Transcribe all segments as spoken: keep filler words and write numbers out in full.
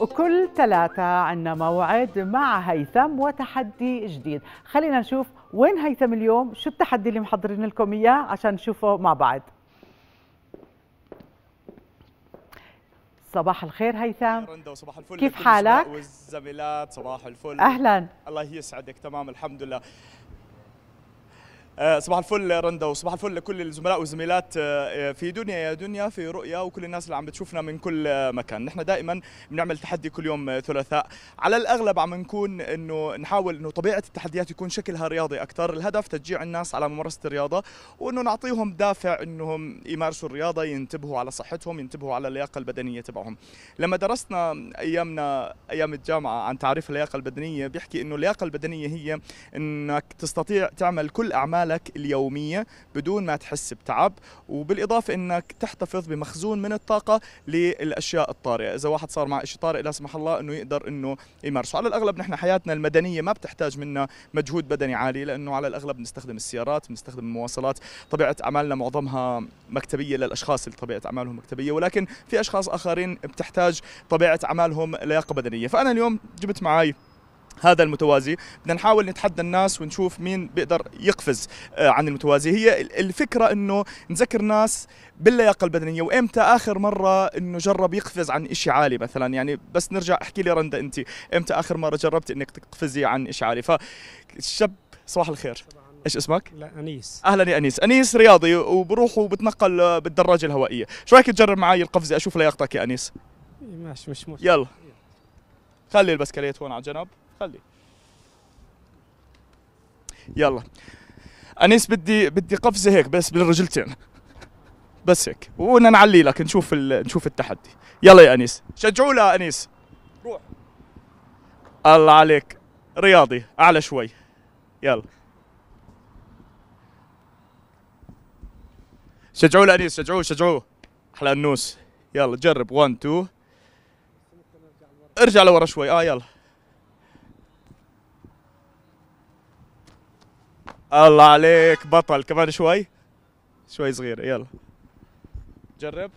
وكل ثلاثة عندنا موعد مع هيثم وتحدي جديد. خلينا نشوف وين هيثم اليوم، شو التحدي اللي محضرين لكم إياه عشان نشوفه مع بعض. صباح الخير هيثم. صباح الفل، كيف حالك؟ والزميلات صباح الفل. أهلا. الله يسعدك. تمام الحمد لله. صباح الفل رندة، وصباح الفل لكل الزملاء والزميلات في دنيا يا دنيا في رؤيا، وكل الناس اللي عم بتشوفنا من كل مكان. نحن دائما بنعمل تحدي كل يوم ثلاثاء، على الاغلب عم نكون انه نحاول انه طبيعه التحديات يكون شكلها رياضي اكثر، الهدف تشجيع الناس على ممارسه الرياضه، وانه نعطيهم دافع انهم يمارسوا الرياضه، ينتبهوا على صحتهم، ينتبهوا على اللياقه البدنيه تبعهم. لما درسنا ايامنا ايام الجامعه عن تعريف اللياقه البدنيه، بيحكي انه اللياقه البدنيه هي انك تستطيع تعمل كل اعمال اليومية بدون ما تحس بتعب، وبالإضافة أنك تحتفظ بمخزون من الطاقة للأشياء الطارئة. إذا واحد صار مع شيء طارئ لا سمح الله أنه يقدر أنه يمارسه. على الأغلب نحن حياتنا المدنية ما بتحتاج منا مجهود بدني عالي، لأنه على الأغلب بنستخدم السيارات، بنستخدم المواصلات، طبيعة أعمالنا معظمها مكتبية للأشخاص اللي طبيعة أعمالهم مكتبية، ولكن في أشخاص آخرين بتحتاج طبيعة أعمالهم لياقة بدنية. فأنا اليوم جبت معي هذا المتوازي، بدنا نحاول نتحدى الناس ونشوف مين بيقدر يقفز عن المتوازي. هي الفكرة انه نذكر الناس باللياقة البدنية، وامتى اخر مرة انه جرب يقفز عن شيء عالي مثلا. يعني بس نرجع، احكي لي رندا انت امتى اخر مرة جربت انك تقفزي عن شيء عالي؟ فالشاب صباح الخير، ايش اسمك؟ لا انيس. اهلا يا انيس. انيس رياضي وبروح وبتنقل بالدراجة الهوائية، شو رايك تجرب معي القفزة اشوف لياقتك يا انيس؟ ماشي مش مشكلة. يلا خلي البسكليت هون على جنب، خلي. يلا انيس بدي بدي قفزه هيك بس بالرجلتين، بس هيك، وبدنا نعلي لك نشوف نشوف التحدي. يلا يا انيس، شجعوا لها انيس. روح. الله عليك رياضي، اعلى شوي. يلا. شجعوا لها انيس، شجعوه شجعوه. احلى انوس. يلا جرب واحد اثنين. ارجع لورا شوي، اه يلا. الله عليك بطل، كمان شوي شوي صغير. يلا جرب،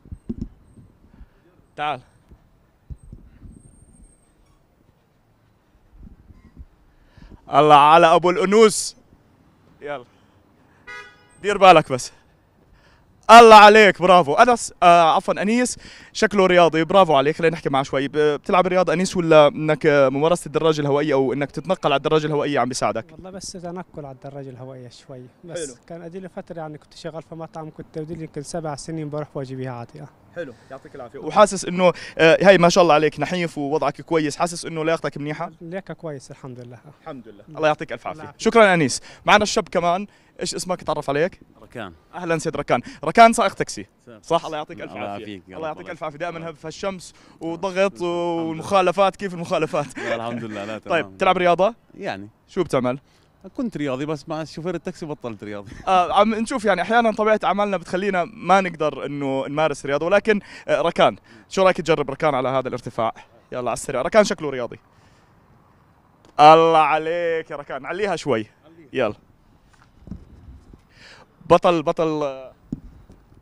تعال. الله على ابو الانوس. يلا دير بالك بس. الله عليك برافو انس، آه عفوا انيس، شكله رياضي برافو عليك. خلينا نحكي معه شوي. بتلعب الرياضه انيس ولا انك ممارسه الدراجه الهوائيه او انك تتنقل على الدراجه الهوائيه عم بيساعدك؟ والله بس تنقل على الدراجه الهوائيه شوي بس. حلو. كان ادي لي فتره يعني كنت شغال في مطعم، كنت بدي لي يمكن سبع سنين بروح واجي بها عاطيه. حلو يعطيك العافيه. وحاسس انه آه هاي ما شاء الله عليك نحيف ووضعك كويس، حاسس انه لياقتك منيحه؟ لياقتك كويس الحمد لله. الحمد لله. الله يعطيك الف عافيه. شكرا انيس. معنا الشاب كمان، ايش اسمك؟ تعرف عليك؟ ركان. اهلا سيد ركان. ركان سائق تاكسي صح؟ الله يعطيك الف عافيه. الله يعطيك الف عافيه. دائما هب في الشمس وضغط والمخالفات. كيف المخالفات؟ الحمد لله لا تمام. طيب تلعب رياضه؟ يعني شو بتعمل؟ كنت رياضي بس مع شوفير التاكسي بطلت رياضي. آه عم نشوف يعني احيانا طبيعه اعمالنا بتخلينا ما نقدر انه نمارس رياضه، ولكن آه ركان شو رايك تجرب ركان على هذا الارتفاع؟ يلا على السريع. ركان شكله رياضي. الله عليك يا ركان، عليها شوي. يلا بطل بطل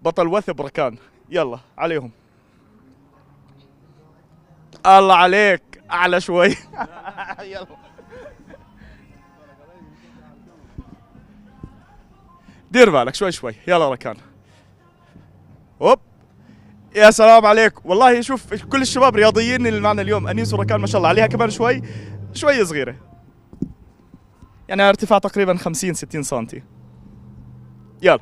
بطل وثب ركان. يلا عليهم. الله عليك اعلى شوي. يلا دير بالك شوي شوي. يلا ركان. هوب يا سلام عليك. والله شوف كل الشباب رياضيين اللي معنا اليوم، انيس وركان ما شاء الله عليها. كمان شوي شوي صغيره، يعني ارتفاع تقريبا خمسين ستين سنتي. يلا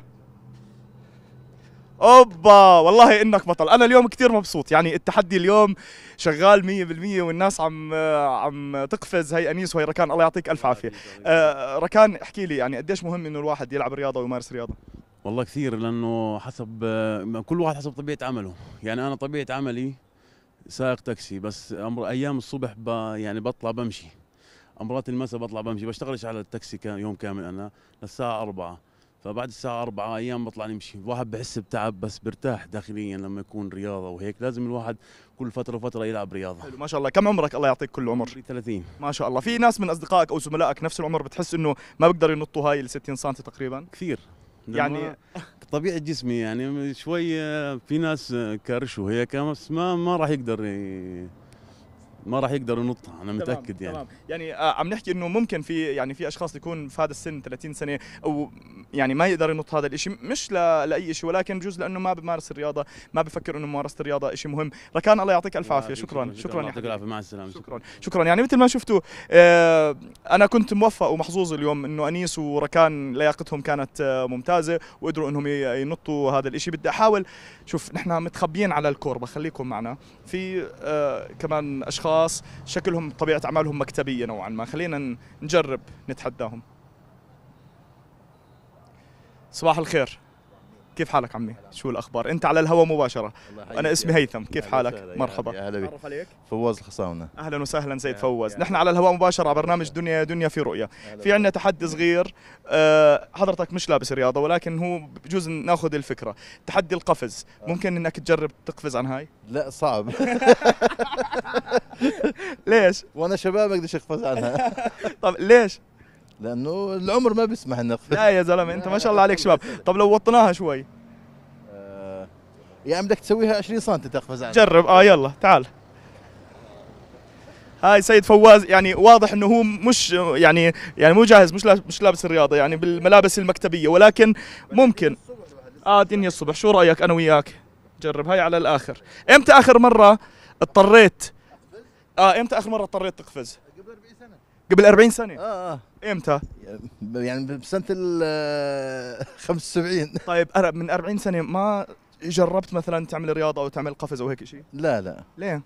اوبا والله انك بطل. انا اليوم كثير مبسوط، يعني التحدي اليوم شغال مية بالمية والناس عم عم تقفز. هي انيس وهي ركان، الله يعطيك الف عافيه. آه ركان احكي لي يعني قديش مهم انه الواحد يلعب رياضه ويمارس رياضه؟ والله كثير، لانه حسب كل واحد حسب طبيعه عمله. يعني انا طبيعه عملي سائق تاكسي، بس امر ايام الصبح ب يعني بطلع بمشي، امرات المساء بطلع بمشي، بشتغلش على التاكسي يوم كامل انا للساعه أربعة. فبعد الساعة أربعة أيام بطلع نمشي. الواحد بحس بتعب بس برتاح داخليا لما يكون رياضة وهيك. لازم الواحد كل فترة وفترة يلعب رياضة. حلو ما شاء الله. كم عمرك الله يعطيك كل عمر؟ ثلاثين ما شاء الله. في ناس من أصدقائك أو زملائك نفس العمر بتحس إنه ما بقدروا ينطوا هاي ال ستين سم تقريبا؟ كثير يعني طبيعة جسمي يعني شوي. في ناس كرش وهيك بس ما ما راح يقدر ما راح يقدروا ينطها، انا متاكد. يعني تمام يعني عم نحكي انه ممكن في يعني في اشخاص يكون في هذا السن ثلاثين سنه او يعني ما يقدر ينط هذا الشيء، مش لاي شيء، ولكن بجوز لانه ما بمارس الرياضه، ما بفكر انه ممارسه الرياضه شيء مهم. ركان الله يعطيك الف عافيه، شكرا شكرا يعطيك العافيه، مع السلامه، شكرا شكرا. يعني مثل ما شفتوا آه انا كنت موفق ومحظوظ اليوم انه انيس وركان لياقتهم كانت آه ممتازه وقدروا انهم ينطوا هذا الشيء. بدي احاول، شوف نحن متخبيين على الكوربه، خليكم معنا، في آه كمان اشخاص شكلهم طبيعه اعمالهم مكتبيه نوعا ما، خلينا نجرب نتحداهم. صباح الخير، كيف حالك عمي؟ شو الاخبار؟ انت على الهواء مباشره. انا اسمي هيثم، كيف حالك؟ مرحبا، اهلا بك. فواز الخصاونا، اهلا وسهلا سيد فواز. نحن على الهواء مباشره على برنامج دنيا يا دنيا في رؤيا. في عندنا تحدي صغير، أه حضرتك مش لابس رياضه ولكن هو بجوز ناخذ الفكره، تحدي القفز. ممكن انك تجرب تقفز عن هاي؟ لا صعب. ليش؟ وانا شباب اقدرش اقفز عنها. طب ليش؟ لانه العمر ما بيسمح نقفز. لا يا زلمه انت ما شاء الله عليك شباب. طب لو وطناها شوي آه يعني بدك تسويها عشرين سم تقفز عنها. جرب اه يلا تعال. هاي سيد فواز يعني واضح انه هو مش يعني يعني مو جاهز، مش مش لابس الرياضه يعني بالملابس المكتبيه، ولكن ممكن اه دنيا الصبح. شو رايك انا وياك جرب هاي على الاخر؟ امتى اخر مره اضطريت اه امتى اخر مره اضطريت تقفز؟ قبل أربعين سنه. قبل أربعين سنه؟ اه اه امتى؟ يعني بسنة ال خمسة وسبعين. طيب من أربعين سنة ما جربت مثلا تعمل رياضة أو تعمل قفز أو هيك شيء؟ لا لا. ليه؟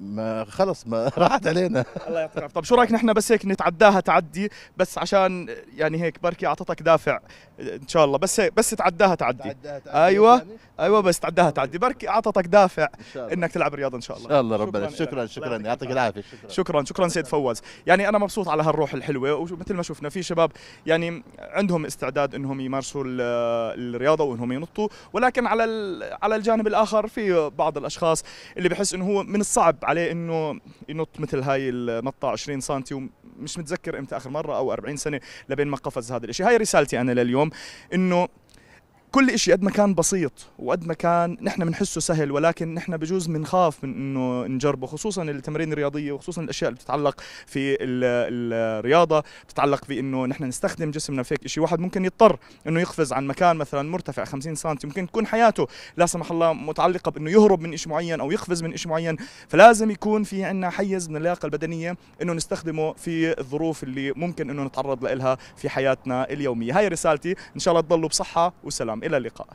ما خلص ما راحت علينا. الله يعطيك العافية. طيب شو رأيك نحن بس هيك نتعداها تعدي، بس عشان يعني هيك بركي أعطتك دافع إن شاء الله، بس هيك بس تعداها تعدي. تعداها تعدي. أيوه يعني؟ أيوه بس تعداها تعدي، بركي أعطتك دافع إنك تلعب رياضة إن شاء الله. إن شاء الله ربنا. شكرا شكرا يعطيك العافية. شكرا شكرا سيد فواز. يعني أنا مبسوط على هالروح الحلوة، ومثل ما شفنا في شباب يعني عندهم استعداد إنهم يمارسوا الرياضة وإنهم ينطوا، ولكن على على الجانب الآخر في بعض الأشخاص اللي بحس إنه هو من الصعب عليه انه ينط مثل هاي النطه عشرين سم، ومش متذكر امتى اخر مره او أربعين سنه لبين ما قفز هذا الشيء. هاي رسالتي انا لليوم، انه كل شيء قد ما كان بسيط وقد ما كان نحن بنحسه سهل، ولكن نحن بجوز بنخاف من انه نجربه، خصوصا التمارين الرياضيه وخصوصا الاشياء اللي بتتعلق في الرياضه، بتتعلق في انه نحن نستخدم جسمنا في هيك شيء. واحد ممكن يضطر انه يقفز عن مكان مثلا مرتفع خمسين سم، ممكن تكون حياته لا سمح الله متعلقه بانه يهرب من شيء معين او يقفز من شيء معين، فلازم يكون في عندنا حيز من اللياقه البدنيه انه نستخدمه في الظروف اللي ممكن انه نتعرض لها في حياتنا اليوميه. هاي رسالتي، ان شاء الله تضلوا بصحه وسلام. إلى اللقاء.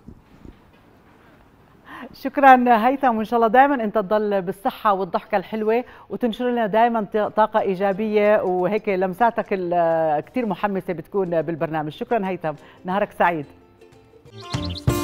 شكرا هيثم، وإن شاء الله دائما أنت تضل بالصحة والضحكة الحلوة وتنشر لنا دائما طاقة إيجابية، وهيك لمساتك كتير محمسة بتكون بالبرنامج. شكرا هيثم، نهارك سعيد.